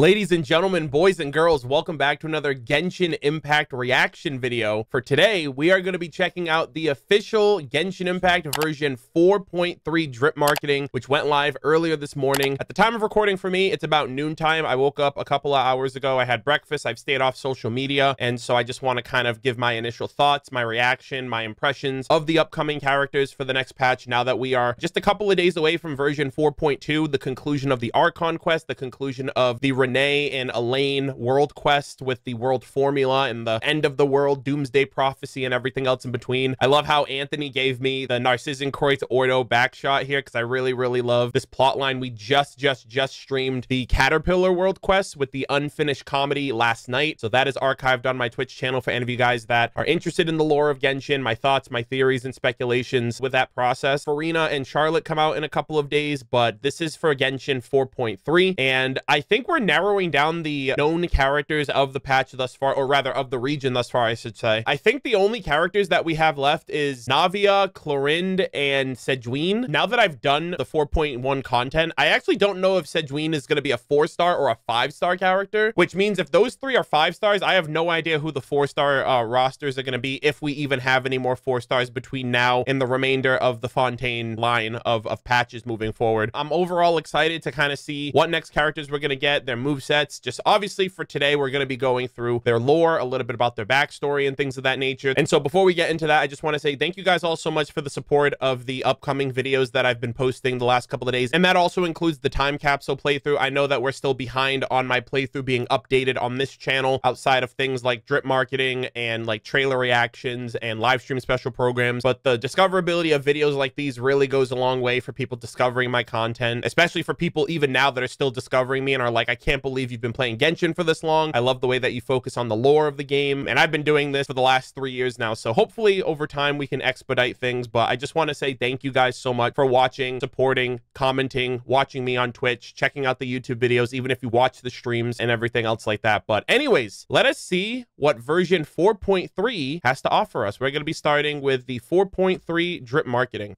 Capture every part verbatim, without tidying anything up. Ladies and gentlemen, boys and girls, welcome back to another Genshin Impact reaction video. For today, we are going to be checking out the official Genshin Impact version four point three drip marketing, which went live earlier this morning. At the time of recording for me, it's about noontime. I woke up a couple of hours ago. I had breakfast. I've stayed off social media. And so I just want to kind of give my initial thoughts, my reaction, my impressions of the upcoming characters for the next patch. Now that we are just a couple of days away from version four point two, the conclusion of the Archon quest, the conclusion of the Renee and Elaine world quest with the world formula and the end of the world doomsday prophecy and everything else in between. I love how Anthony gave me the Narcissenkreuz Ordo back shot here because I really, really love this plot line. We just, just, just streamed the Caterpillar world quest with the unfinished comedy last night. So that is archived on my Twitch channel for any of you guys that are interested in the lore of Genshin, my thoughts, my theories and speculations with that process. Furina and Charlotte come out in a couple of days, but this is for Genshin four point three. And I think we're narrowing down the known characters of the patch thus far, or rather of the region thus far, I should say. I think the only characters that we have left is Navia, Clorinde, and Sedgwine. Now that I've done the four point one content, I actually don't know if Sedgwine is going to be a four-star or a five-star character, which means if those three are five stars, I have no idea who the four-star uh, rosters are going to be, if we even have any more four stars between now and the remainder of the Fontaine line of, of patches moving forward. I'm overall excited to kind of see what next characters we're going to get, their movesets. Just obviously for today, we're going to be going through their lore, a little bit about their backstory and things of that nature. And so before we get into that, I just want to say thank you guys all so much for the support of the upcoming videos that I've been posting the last couple of days. And that also includes the time capsule playthrough. I know that we're still behind on my playthrough being updated on this channel outside of things like drip marketing and like trailer reactions and live stream special programs. But the discoverability of videos like these really goes a long way for people discovering my content, especially for people even now that are still discovering me and are like, I can't believe you've been playing Genshin for this long. I love the way that you focus on the lore of the game. And I've been doing this for the last three years now. So hopefully over time we can expedite things. But I just want to say thank you guys so much for watching, supporting, commenting, watching me on Twitch, checking out the YouTube videos, even if you watch the streams and everything else like that. But anyways, let us see what version four point three has to offer us. We're going to be starting with the four point three drip marketing.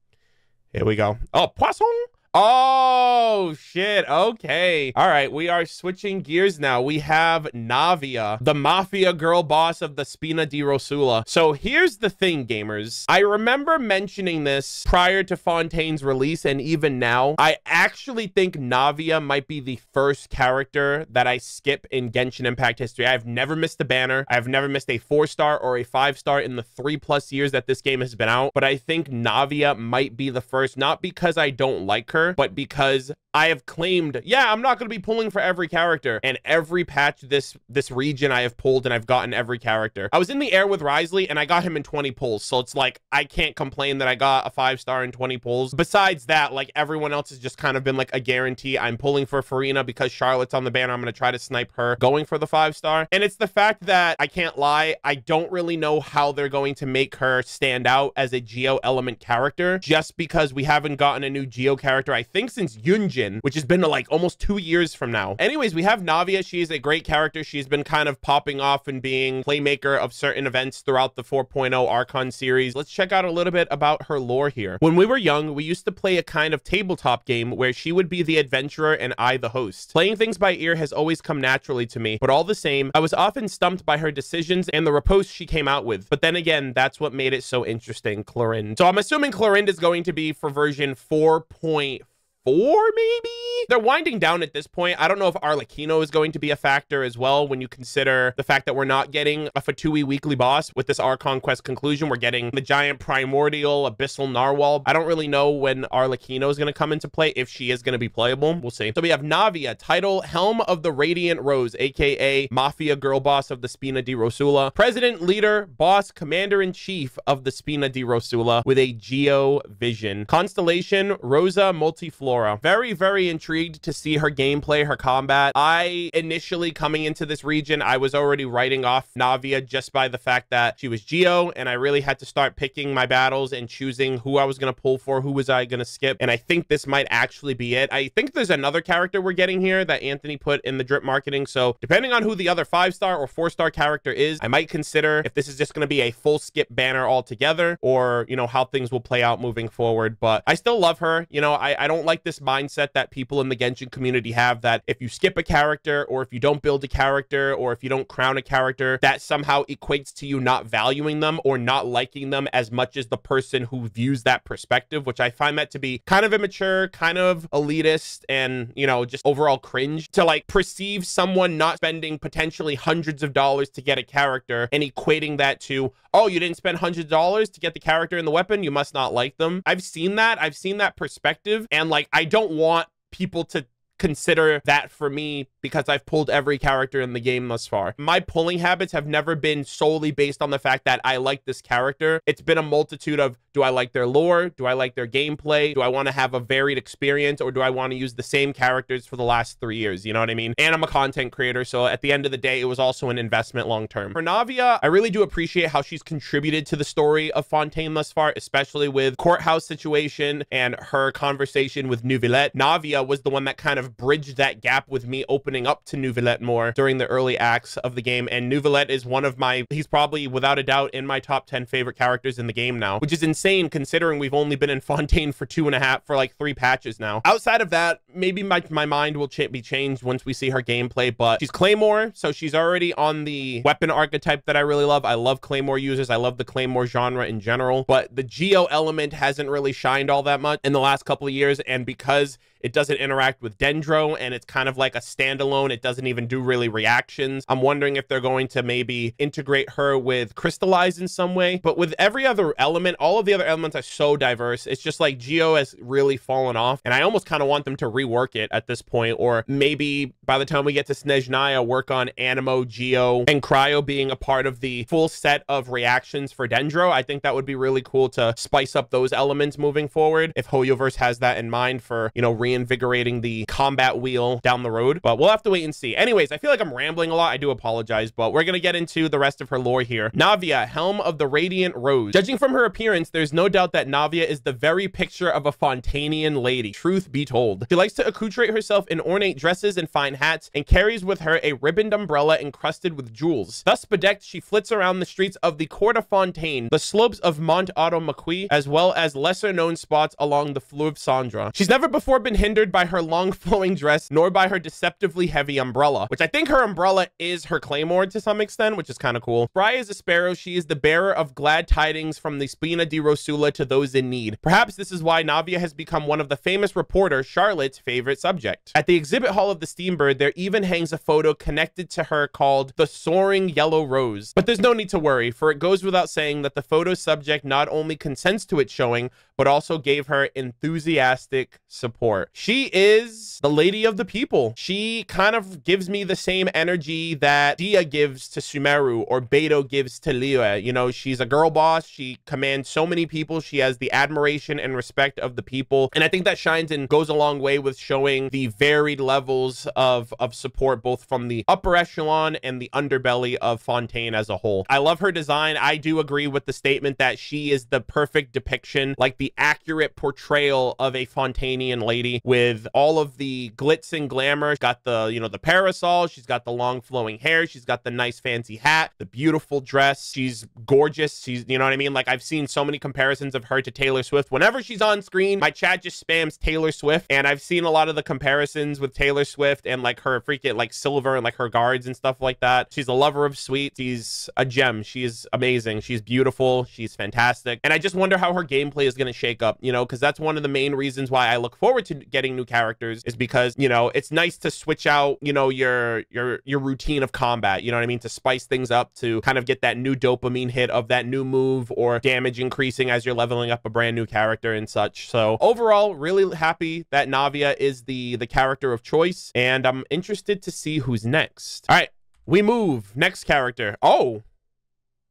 Here we go. Oh, Poisson. Oh shit, okay. All right, we are switching gears now. We have Navia, the mafia girl boss of the Spina di Rosula. So here's the thing, gamers. I remember mentioning this prior to Fontaine's release, and even now, I actually think Navia might be the first character that I skip in Genshin Impact history. I've never missed a banner. I've never missed a four-star or a five-star in the three plus years that this game has been out. But I think Navia might be the first, not because I don't like her, but because I have claimed, yeah, I'm not going to be pulling for every character. And every patch this this region I have pulled and I've gotten every character. I was in the air with Wriothesley and I got him in twenty pulls. So it's like, I can't complain that I got a five star in twenty pulls. Besides that, like everyone else has just kind of been like a guarantee. I'm pulling for Furina because Charlotte's on the banner. I'm going to try to snipe her going for the five star. And it's the fact that I can't lie. I don't really know how they're going to make her stand out as a Geo element character just because we haven't gotten a new Geo character, I think, since Yunjin, which has been like almost two years from now. Anyways, we have Navia. She is a great character. She's been kind of popping off and being playmaker of certain events throughout the four point oh Archon series. Let's check out a little bit about her lore here. When we were young, we used to play a kind of tabletop game where she would be the adventurer and I the host. Playing things by ear has always come naturally to me, but all the same, I was often stumped by her decisions and the riposte she came out with. But then again, that's what made it so interesting, Clorinde. So I'm assuming Clorinde is going to be for version four point five. Four, maybe? They're winding down at this point. I don't know if Arlecchino is going to be a factor as well when you consider the fact that we're not getting a Fatui weekly boss with this Archon quest conclusion. We're getting the giant primordial abyssal narwhal. I don't really know when Arlecchino is going to come into play, if she is going to be playable. We'll see. So we have Navia, title Helm of the Radiant Rose, aka Mafia Girl Boss of the Spina di Rosula, President, Leader, Boss, Commander-in-Chief of the Spina di Rosula with a Geo vision. Constellation, Rosa Multiflora. Very, very intrigued to see her gameplay, her combat. I initially coming into this region, I was already writing off Navia just by the fact that she was Geo, and I really had to start picking my battles and choosing who I was going to pull for, who was I going to skip. And I think this might actually be it. I think there's another character we're getting here that Anthony put in the drip marketing. So depending on who the other five-star or four-star character is, I might consider if this is just going to be a full skip banner altogether, or, you know, how things will play out moving forward. But I still love her. You know, I, I don't like like this mindset that people in the Genshin community have, that if you skip a character, or if you don't build a character, or if you don't crown a character, that somehow equates to you not valuing them or not liking them as much as the person who views that perspective, which I find that to be kind of immature, kind of elitist, and, you know, just overall cringe to like perceive someone not spending potentially hundreds of dollars to get a character and equating that to, oh, you didn't spend hundreds of dollars to get the character and the weapon, you must not like them. I've seen that. I've seen that perspective. And like, I don't want people to consider that for me because I've pulled every character in the game thus far. My pulling habits have never been solely based on the fact that I like this character. It's been a multitude of, do I like their lore? Do I like their gameplay? Do I want to have a varied experience, or do I want to use the same characters for the last three years? You know what I mean? And I'm a content creator, so at the end of the day, it was also an investment long term. For Navia, I really do appreciate how she's contributed to the story of Fontaine thus far, especially with courthouse situation and her conversation with Neuvillette. Navia was the one that kind of bridged that gap with me opening up to Neuvillette more during the early acts of the game, and Neuvillette is one of my, he's probably without a doubt in my top ten favorite characters in the game now, which is insane considering we've only been in Fontaine for two and a half for like three patches now. Outside of that, maybe my, my mind will ch be changed once we see her gameplay, but she's Claymore, so she's already on the weapon archetype that I really love. I love Claymore users. I love the Claymore genre in general, but the Geo element hasn't really shined all that much in the last couple of years, and because it doesn't interact with Dendro and it's kind of like a standalone, it doesn't even do really reactions. I'm wondering if they're going to maybe integrate her with Crystallize in some way. But with every other element, all of the other elements are so diverse. It's just like Geo has really fallen off, and I almost kind of want them to rework it at this point, or maybe by the time we get to Snezhnaya, work on Animo, Geo, and Cryo being a part of the full set of reactions for Dendro. I think that would be really cool to spice up those elements moving forward if Hoyoverse has that in mind for, you know, re invigorating the combat wheel down the road, but we'll have to wait and see. Anyways, I feel like I'm rambling a lot. I do apologize, but we're gonna get into the rest of her lore here. Navia, Helm of the Radiant Rose. Judging from her appearance, there's no doubt that Navia is the very picture of a Fontainian lady, truth be told. She likes to accoutrate herself in ornate dresses and fine hats, and carries with her a ribboned umbrella encrusted with jewels. Thus bedecked, she flits around the streets of the Court of Fontaine, the slopes of Mont Automachia, as well as lesser-known spots along the Fleur of Sandra. She's never before been hindered by her long flowing dress, nor by her deceptively heavy umbrella, which I think her umbrella is her claymore to some extent, which is kind of cool. Spry as a sparrow, she is the bearer of glad tidings from the Spina di Rosula to those in need. Perhaps this is why Navia has become one of the famous reporter Charlotte's favorite subject. At the exhibit hall of the Steambird, there even hangs a photo connected to her called The Soaring Yellow Rose. But there's no need to worry, for it goes without saying that the photo subject not only consents to its showing, but also gave her enthusiastic support. She is the lady of the people. She kind of gives me the same energy that Dia gives to Sumeru or Beto gives to Liyue. You know, she's a girl boss. She commands so many people. She has the admiration and respect of the people. And I think that shines and goes a long way with showing the varied levels of, of support, both from the upper echelon and the underbelly of Fontaine as a whole. I love her design. I do agree with the statement that she is the perfect depiction, like the accurate portrayal of a Fontainian lady, with all of the glitz and glamour. She's got the, you know, the parasol, she's got the long flowing hair, she's got the nice fancy hat, the beautiful dress, she's gorgeous, she's, you know what I mean? Like, I've seen so many comparisons of her to Taylor Swift. Whenever she's on screen, my chat just spams Taylor Swift, and I've seen a lot of the comparisons with Taylor Swift and like her freaking like silver and like her guards and stuff like that. She's a lover of sweets. She's a gem. She's amazing. She's beautiful. She's fantastic. And I just wonder how her gameplay is going to shake up, you know, because that's one of the main reasons why I look forward to getting new characters, is because, you know, it's nice to switch out, you know, your your your routine of combat, you know what I mean, to spice things up, to kind of get that new dopamine hit of that new move or damage increasing as you're leveling up a brand new character and such. So overall, really happy that Navia is the the character of choice, and I'm interested to see who's next. All right, we move next character. Oh,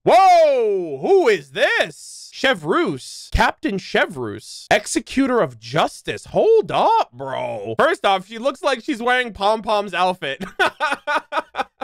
whoa, who is this? Chevreuse, Captain Chevreuse, Executor of Justice. Hold up, bro. First off, she looks like she's wearing Pom Pom's outfit.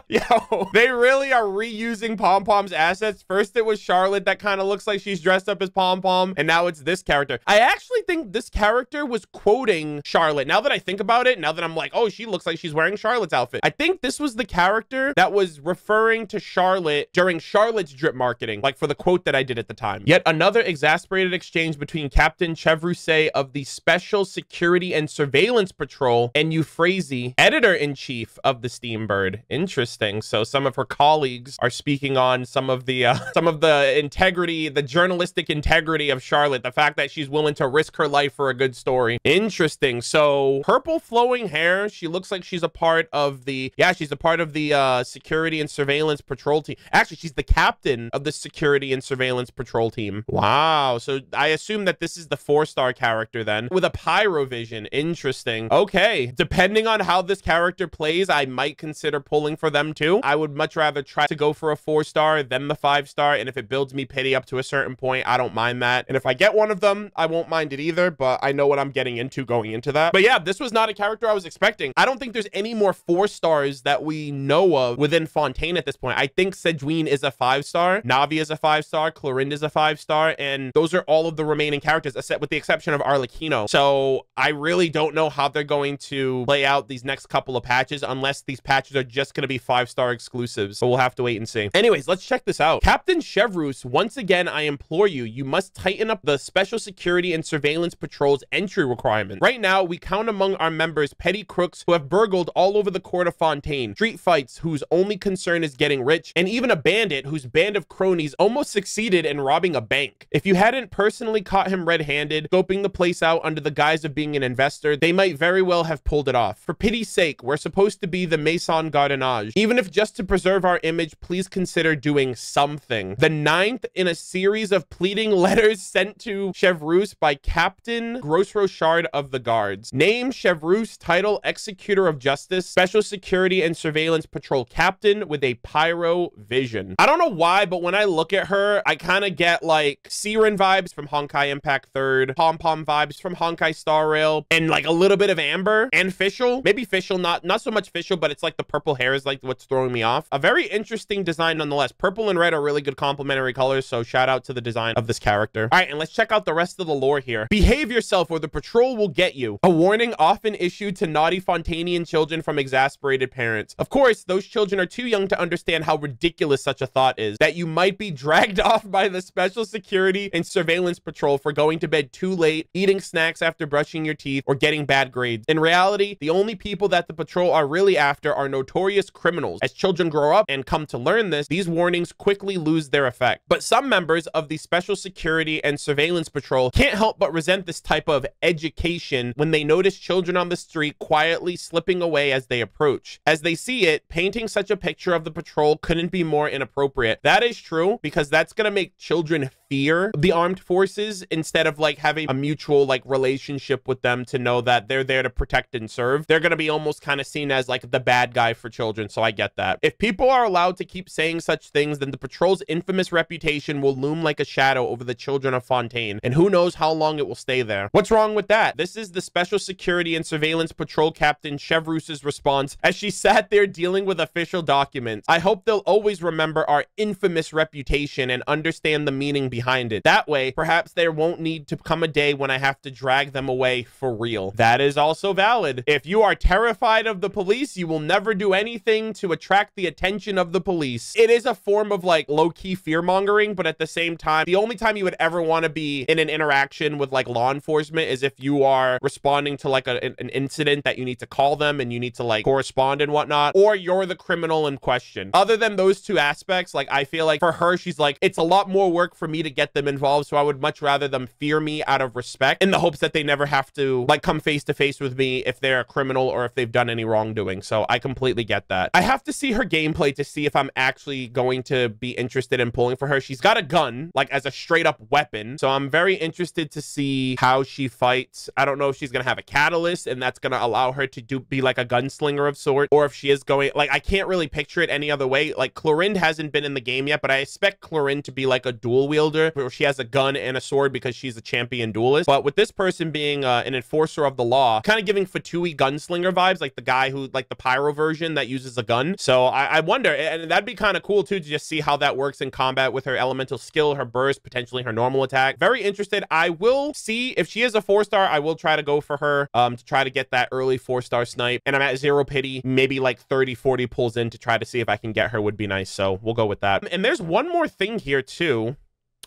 Yo, they really are reusing Pom Pom's assets. First, it was Charlotte that kind of looks like she's dressed up as Pom Pom, and now it's this character. I actually think this character was quoting Charlotte. Now that I think about it, now that I'm like, oh, she looks like she's wearing Charlotte's outfit. I think this was the character that was referring to Charlotte during Charlotte's drip marketing, like for the quote that I did at the time. Yet another exasperated exchange between Captain Chevreuse of the Special Security and Surveillance Patrol and Euphrasie, editor-in-chief of the Steambird. Interesting. So some of her colleagues are speaking on some of the uh, some of the integrity, the journalistic integrity of Charlotte, the fact that she's willing to risk her life for a good story. Interesting. So purple flowing hair. She looks like she's a part of the, yeah, she's a part of the uh, Security and Surveillance Patrol team. Actually, she's the captain of the Security and Surveillance Patrol team. Wow. So I assume that this is the four-star character then with a pyrovision. Interesting. Okay. Depending on how this character plays, I might consider pulling for them too. I would much rather try to go for a four-star than the five-star. And if it builds me pity up to a certain point, I don't mind that. And if I get one of them, I won't mind it either, but I know what I'm getting into going into that. But yeah, this was not a character I was expecting. I don't think there's any more four stars that we know of within Fontaine at this point. I think Sedgwine is a five-star, Navia is a five-star, Clorinde is a five-star, and those are all of the remaining characters, except with the exception of Arlecchino. So I really don't know how they're going to play out these next couple of patches, unless these patches are just going to be five-star exclusives. So we'll have to wait and see. Anyways, let's check this out. Captain Chevreuse, once again, I implore you, you must tighten up the Special Security and Surveillance Patrol's entry requirement. Right now, we count among our members petty crooks who have burgled all over the court of Fontaine, street fights whose only concern is getting rich, and even a bandit whose band of cronies almost succeeded in robbing a bank. If you hadn't personally caught him red-handed, scoping the place out under the guise of being an investor, they might very well have pulled it off. For pity's sake, we're supposed to be the Maison Gardenage. Even if just to preserve our image, please consider doing something. The ninth in a series of pleading letters sent to Chevreuse by Captain Gross Rochard of the Guards. Name Chevreuse, title Executor of Justice, Special Security and Surveillance Patrol Captain with a pyro vision. I don't know why, but when I look at her, I kind of get like Siren vibes from Honkai Impact third, Pom Pom vibes from Honkai Star Rail, and like a little bit of Amber and Fischl. Maybe Fischl, not, not so much Fischl, but it's like the purple hair is like what's throwing me off. A very interesting design nonetheless. Purple and red are really good complementary colors, so shout out to the design of this character. All right, and let's check out the rest of the lore here. Behave yourself or the patrol will get you. A warning often issued to naughty Fontainian children from exasperated parents. Of course, those children are too young to understand how ridiculous such a thought is, that you might be dragged off by the Special Security and Surveillance Patrol for going to bed too late, eating snacks after brushing your teeth, or getting bad grades. In reality, the only people that the patrol are really after are notorious criminals. As children grow up and come to learn this, these warnings quickly lose their effect. But some members of the Special Security and Surveillance Patrol can't help but resent this type of education when they notice children on the street quietly slipping away as they approach. As they see it, painting such a picture of the patrol couldn't be more inappropriate. That is true, because that's going to make children fear the armed forces instead of like having a mutual like relationship with them to know that they're there to protect and serve. They're going to be almost kind of seen as like the bad guy for children. So I get that. If people are allowed to keep saying such things, then the patrol's infamous reputation will loom like a shadow over the children of Fontaine. And who knows how long it will stay there. What's wrong with that? This is the Special Security and Surveillance Patrol Captain Chevreuse's response as she sat there dealing with official documents. I hope they'll always remember our infamous reputation and understand the meaning behind it. That way, perhaps there won't need to come a day when I have to drag them away for real. That is also valid. If you are terrified of the police, you will never do anything to attract the attention of the police. It is a form of like low-key fear-mongering, but at the same time, the only time you would ever want to be in an interaction with like law enforcement is if you are responding to like a, an incident that you need to call them and you need to like correspond and whatnot, or you're the criminal in question. Other than those two aspects, like I feel like for her, she's like, it's a lot more work for me to get them involved, so I would much rather them fear me out of respect in the hopes that they never have to like come face to face with me if they're a criminal or if they've done any wrongdoing. So I completely get that. I have to see her gameplay to see if I'm actually going to be interested in pulling for her. She's got a gun like as a straight up weapon, so I'm very interested to see how she fights. I don't know if she's gonna have a catalyst and that's gonna allow her to do be like a gunslinger of sort, or if she is going like, I can't really picture it any other way. Like Clorinde hasn't been in the game yet, but I expect Clorinde to be like a dual wielder where she has a gun and a sword because she's a champion duelist. But with this person being uh, an enforcer of the law, kind of giving Fatui gunslinger vibes, like the guy who like the pyro version that uses a gun. done. So I, I wonder, and that'd be kind of cool too, to just see how that works in combat with her elemental skill, her burst, potentially her normal attack. Very interested. I will see if she is a four star. I will try to go for her um, to try to get that early four star snipe. And I'm at zero pity, maybe like thirty, forty pulls in to try to see if I can get her would be nice. So we'll go with that. And there's one more thing here too.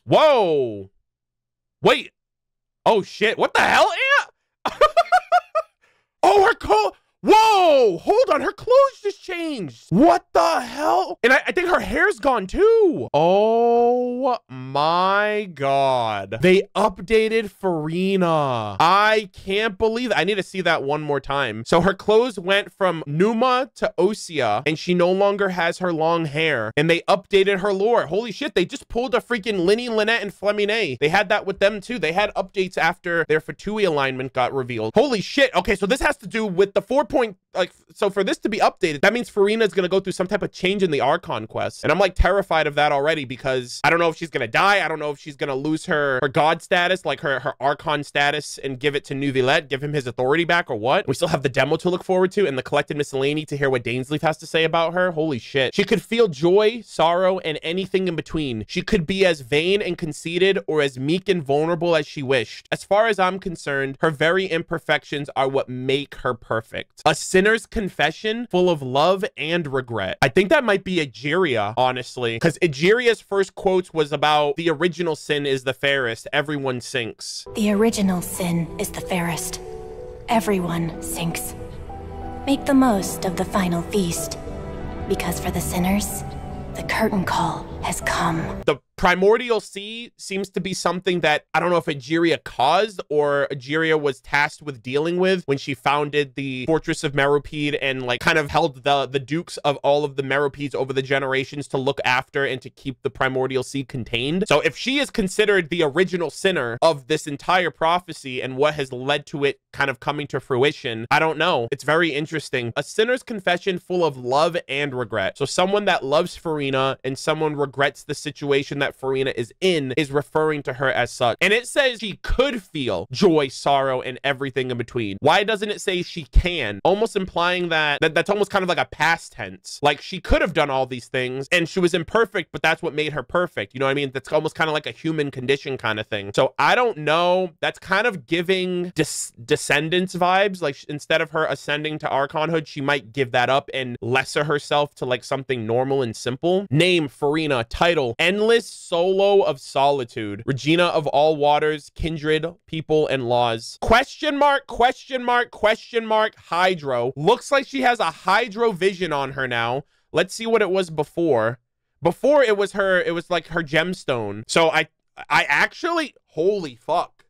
Whoa, wait. Oh shit. What the hell? Oh, her coat. Whoa, hold on. Her clothes just changed. What the hell? And I, I think her hair's gone too. Oh my God. They updated Furina. I can't believe it. I need to see that one more time. So her clothes went from Numa to Osea, and she no longer has her long hair, and they updated her lore. Holy shit. They just pulled a freaking Linny, Lynette, and Flemine. They had that with them too. They had updates after their Fatui alignment got revealed. Holy shit. Okay, so this has to do with the four point like so for this to be updated, that means Furina is going to go through some type of change in the Archon quest, and I'm like terrified of that already, because I don't know if she's going to die. I don't know if she's going to lose her her god status, like her her Archon status, and give it to Neuvillette, give him his authority back, or what. We still have the demo to look forward to and the collected miscellany to hear what Dainslef has to say about her. Holy shit. She could feel joy, sorrow, and anything in between. She could be as vain and conceited or as meek and vulnerable as she wished. As far as I'm concerned, her very imperfections are what make her perfect. A sinner's confession full of love and regret. I think that might be Egeria, honestly, because Egeria's first quotes was about the original sin is the fairest. Everyone sinks. The original sin is the fairest. Everyone sinks. Make the most of the final feast, because for the sinners, the curtain call has come. The Primordial Sea seems to be something that I don't know if Egeria caused or Egeria was tasked with dealing with when she founded the Fortress of Meropide, and like kind of held the, the dukes of all of the Meropides over the generations to look after and to keep the Primordial Sea contained. So if she is considered the original sinner of this entire prophecy and what has led to it kind of coming to fruition, I don't know. It's very interesting. A sinner's confession full of love and regret. So someone that loves Furina and someone regrets the situation that Furina is in is referring to her as such. And it says she could feel joy, sorrow, and everything in between. Why doesn't it say she can? Almost implying that, that that's almost kind of like a past tense. Like she could have done all these things and she was imperfect, but that's what made her perfect. You know what I mean? That's almost kind of like a human condition kind of thing. So I don't know. That's kind of giving dis descendants vibes. Like instead of her ascending to Archonhood, she might give that up and lesser herself to like something normal and simple. Name, Furina. Title, Endless Solo of Solitude, Regina of all waters, kindred, people, and laws. Question mark, question mark, question mark, Hydro. Looks like she has a Hydro vision on her now. Let's see what it was before. Before it was her, it was like her gemstone. So I, I actually, holy fuck.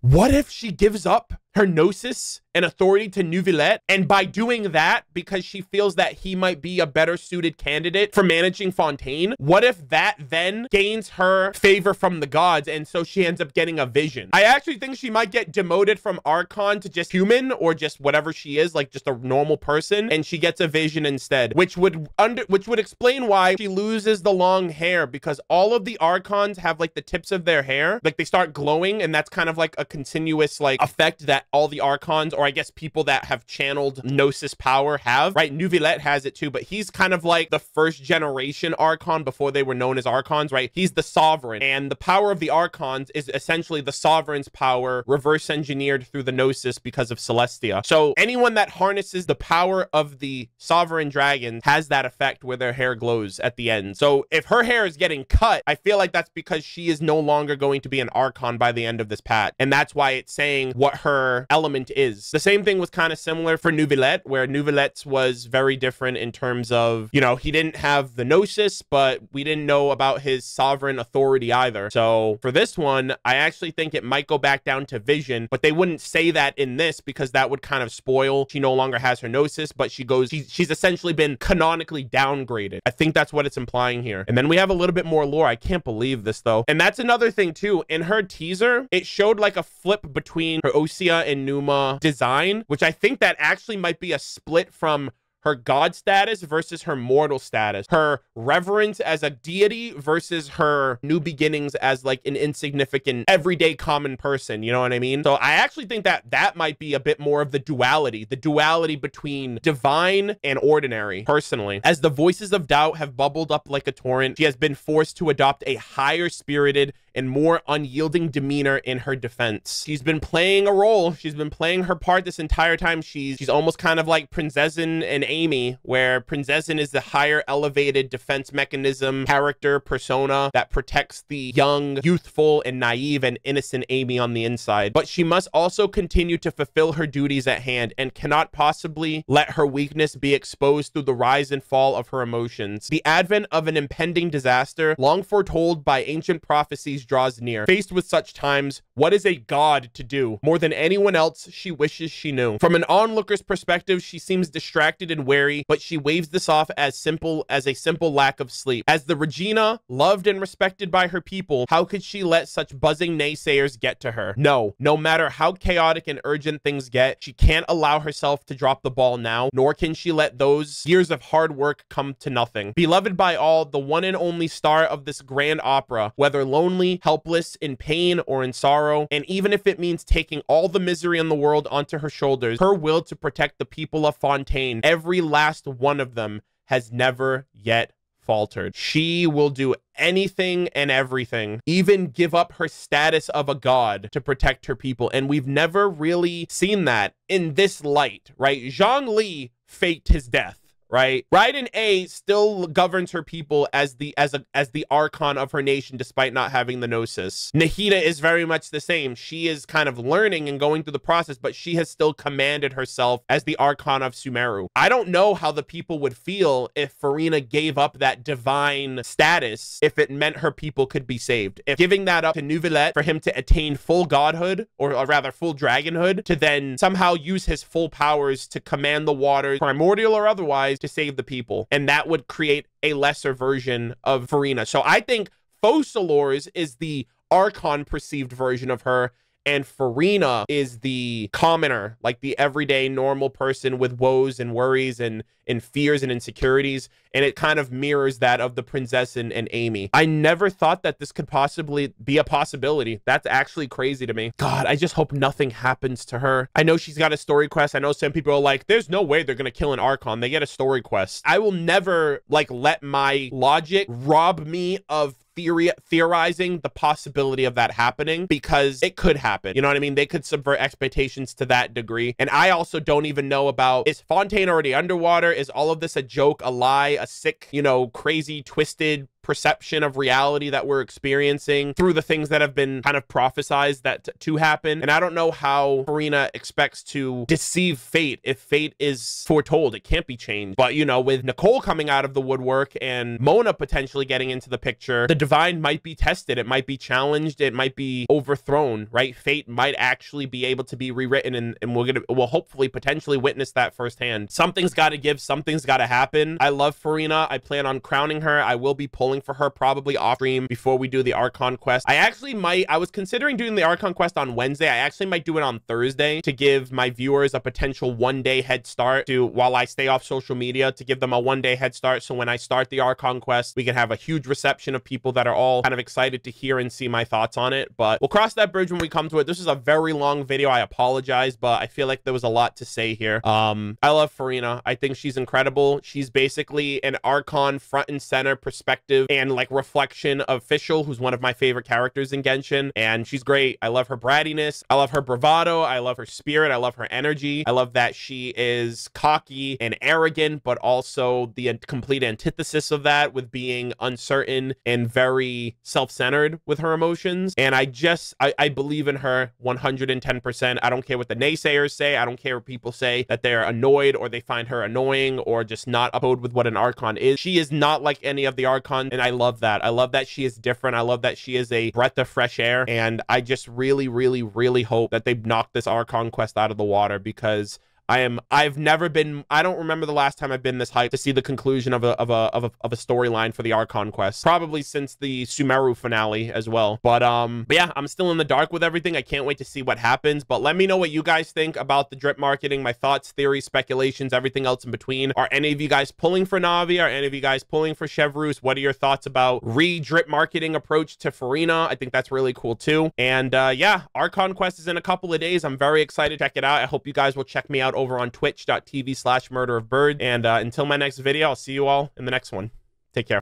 What if she gives up her Gnosis and authority to Neuvillette, and by doing that, because she feels that he might be a better suited candidate for managing Fontaine, what if that then gains her favor from the gods, and so she ends up getting a vision? I actually think she might get demoted from Archon to just human, or just whatever she is, like just a normal person, and she gets a vision instead, which would under which would explain why she loses the long hair, because all of the Archons have like the tips of their hair, like they start glowing, and that's kind of like a continuous like effect that all the Archons, or I guess people that have channeled Gnosis power have, right? Neuvillette has it too, but he's kind of like the first generation Archon before they were known as Archons, right? He's the Sovereign, and the power of the Archons is essentially the Sovereign's power reverse engineered through the Gnosis because of Celestia. So anyone that harnesses the power of the Sovereign Dragon has that effect where their hair glows at the end. So if her hair is getting cut, I feel like that's because she is no longer going to be an Archon by the end of this patch, and that's why it's saying what her element is. The same thing was kind of similar for Neuvillette, where Neuvillette's was very different in terms of, you know, he didn't have the Gnosis, but we didn't know about his sovereign authority either. So for this one, I actually think it might go back down to vision, but they wouldn't say that in this because that would kind of spoil. She no longer has her Gnosis, but she goes, she, she's essentially been canonically downgraded. I think that's what it's implying here. And then we have a little bit more lore. I can't believe this though. And that's another thing too. In her teaser, it showed like a flip between her Osea and Numa design, which I think that actually might be a split from her god status versus her mortal status, her reverence as a deity versus her new beginnings as like an insignificant everyday common person. You know what I mean? So I actually think that that might be a bit more of the duality, the duality between divine and ordinary. Personally, as the voices of doubt have bubbled up like a torrent, she has been forced to adopt a higher spirited and more unyielding demeanor in her defense. She's been playing a role. She's been playing her part this entire time. She's she's almost kind of like Princessen and Amy, where Princessen is the higher elevated defense mechanism, character, persona that protects the young, youthful, and naive and innocent Amy on the inside. But she must also continue to fulfill her duties at hand and cannot possibly let her weakness be exposed through the rise and fall of her emotions. The advent of an impending disaster, long foretold by ancient prophecies, draws near. Faced with such times, what is a god to do? More than anyone else, she wishes she knew. From an onlooker's perspective, she seems distracted and wary, but she waves this off as simple as a simple lack of sleep. As the Regina, loved and respected by her people, how could she let such buzzing naysayers get to her? No, no matter how chaotic and urgent things get, she can't allow herself to drop the ball now, nor can she let those years of hard work come to nothing. Beloved by all, the one and only star of this grand opera, whether lonely, helpless, in pain, or in sorrow, and even if it means taking all the misery in the world onto her shoulders, her will to protect the people of Fontaine, every last one of them, has never yet faltered. She will do anything and everything, even give up her status of a god to protect her people, and we've never really seen that in this light, right? Zhang Li faked his death, right? Raiden A still governs her people as the as a as the Archon of her nation, despite not having the Gnosis. Nahida is very much the same. She is kind of learning and going through the process, but she has still commanded herself as the Archon of Sumeru. I don't know how the people would feel if Furina gave up that divine status, if it meant her people could be saved. If giving that up to Neuvillette for him to attain full godhood, or, or rather full dragonhood, to then somehow use his full powers to command the waters, primordial or otherwise, to save the people, and that would create a lesser version of Furina. So I think Fossilors is the Archon perceived version of her, and Furina is the commoner, like the everyday normal person with woes and worries and and fears and insecurities, and it kind of mirrors that of the Princessen and Amy. I never thought that this could possibly be a possibility. That's actually crazy to me. God, I just hope nothing happens to her. I know she's got a story quest. I know some people are like, there's no way they're gonna kill an Archon. They get a story quest. I will never like let my logic rob me of theory theorizing the possibility of that happening, because it could happen. You know what I mean? They could subvert expectations to that degree. And I also don't even know about, is Fontaine already underwater? Is all of this a joke, a lie, a sick, you know, crazy, twisted perception of reality that we're experiencing through the things that have been kind of prophesized that to happen? And I don't know how Furina expects to deceive fate if fate is foretold. It can't be changed. But, you know, with Nicole coming out of the woodwork and Mona potentially getting into the picture, the divine might be tested. It might be challenged. It might be overthrown, right? Fate might actually be able to be rewritten, and, and we're gonna, we'll hopefully potentially witness that firsthand. Something's got to give. Something's got to happen. I love Furina. I plan on crowning her. I will be pulling for her probably off stream before we do the Archon quest. I actually might, I was considering doing the Archon quest on Wednesday. I actually might do it on Thursday to give my viewers a potential one day head start to, while I stay off social media, to give them a one day head start. So when I start the Archon quest, we can have a huge reception of people that are all kind of excited to hear and see my thoughts on it. But we'll cross that bridge when we come to it. This is a very long video. I apologize, but I feel like there was a lot to say here. Um, I love Furina. I think she's incredible. She's basically an Archon front and center perspective and like reflection of Fischl, who's one of my favorite characters in Genshin, and she's great. I love her brattiness. I love her bravado. I love her spirit. I love her energy. I love that she is cocky and arrogant, but also the complete antithesis of that, with being uncertain and very self-centered with her emotions. And I just, I, I believe in her one hundred ten percent. I don't care what the naysayers say. I don't care what people say that they're annoyed or they find her annoying or just not uphold with what an Archon is. She is not like any of the Archons. And I love that. I love that she is different. I love that she is a breath of fresh air. And I just really, really, really hope that they knock this Archon quest out of the water, because I am. I've never been. I don't remember the last time I've been this hyped to see the conclusion of a of a of a, of a storyline for the Archon quest. Probably since the Sumeru finale as well. But um. But yeah, I'm still in the dark with everything. I can't wait to see what happens. But let me know what you guys think about the drip marketing. My thoughts, theories, speculations, everything else in between. Are any of you guys pulling for Na'vi? Are any of you guys pulling for Chevreuse? What are your thoughts about re-drip marketing approach to Furina? I think that's really cool too. And uh, yeah, Archon quest is in a couple of days. I'm very excited to check it out. I hope you guys will check me out over on twitch dot t v slash murder of bird. And uh, until my next video, I'll see you all in the next one. Take care.